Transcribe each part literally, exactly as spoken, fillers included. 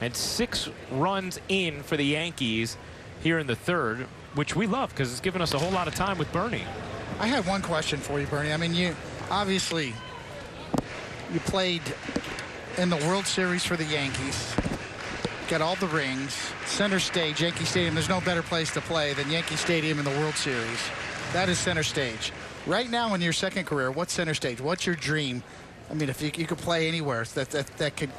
and six runs in for the Yankees here in the third, which we love because it's given us a whole lot of time with Bernie. I have one question for you, Bernie. I mean, you obviously you played in the World Series for the Yankees, got all the rings, center stage, Yankee Stadium. There's no better place to play than Yankee Stadium in the World Series. That is center stage. Right now in your second career, what's center stage? What's your dream? I mean, if you, you could play anywhere that, that, that could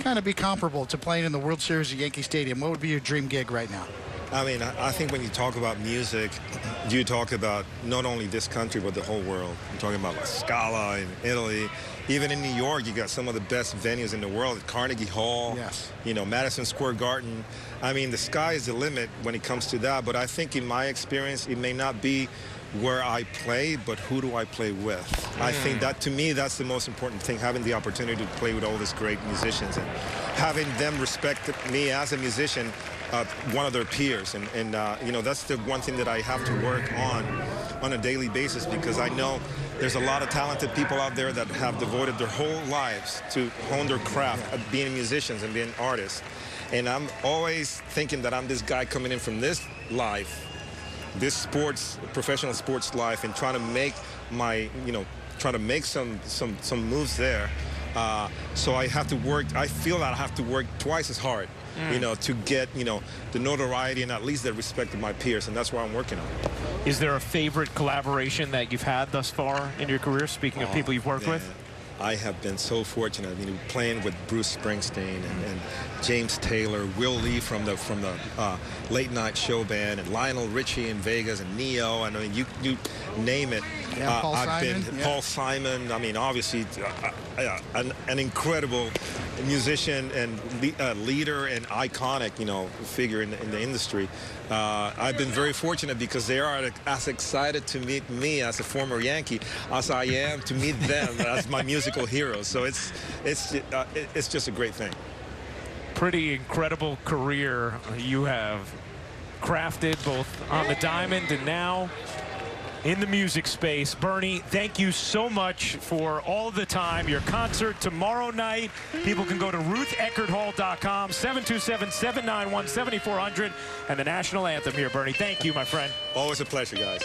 kind of be comparable to playing in the World Series at Yankee Stadium, what would be your dream gig right now? I mean, I think when you talk about music, you talk about not only this country, but the whole world. You're talking about La Scala in Italy. Even in New York, you got some of the best venues in the world. Carnegie Hall, yes. You know, Madison Square Garden. I mean, the sky is the limit when it comes to that. But I think in my experience, it may not be where I play, but who do I play with? Mm. I think that, to me, that's the most important thing, having the opportunity to play with all these great musicians and having them respect me as a musician, uh, one of their peers. And, and uh, you know, that's the one thing that I have to work on on a daily basis, because I know there's a lot of talented people out there that have devoted their whole lives to hone their craft of being musicians and being artists. And I'm always thinking that I'm this guy coming in from this life, this sports, professional sports life, and trying to make my, you know, trying to make some some some moves there. Uh, so I have to work. I feel that I have to work twice as hard, mm. you know, to get, you know, the notoriety and at least the respect of my peers, and that's what I'm working on. Is there a favorite collaboration that you've had thus far in your career? Speaking oh, of people you've worked man. with. I have been so fortunate, I mean, playing with Bruce Springsteen and, and James Taylor, Will Lee from the from the uh, Late Night Show band, and Lionel Richie in Vegas, and Neo. I mean, you you name it. Yeah, uh, Paul I've Simon. been yeah. Paul Simon. I mean, obviously, uh, uh, an, an incredible musician and le uh, leader and iconic, you know, figure in the, in the industry. Uh, I've been very fortunate because they are as excited to meet me as a former Yankee as I am to meet them as my music. Heroes, so it's it's uh, it's just a great thing. Pretty incredible career you have crafted, both on the diamond and now in the music space. Bernie, thank you so much for all the time. Your concert tomorrow night. People can go to Ruth Eckerd Hall dot com, seven two seven, seven nine one, seven four zero zero, and the national anthem here, Bernie. Thank you, my friend. Always a pleasure, guys.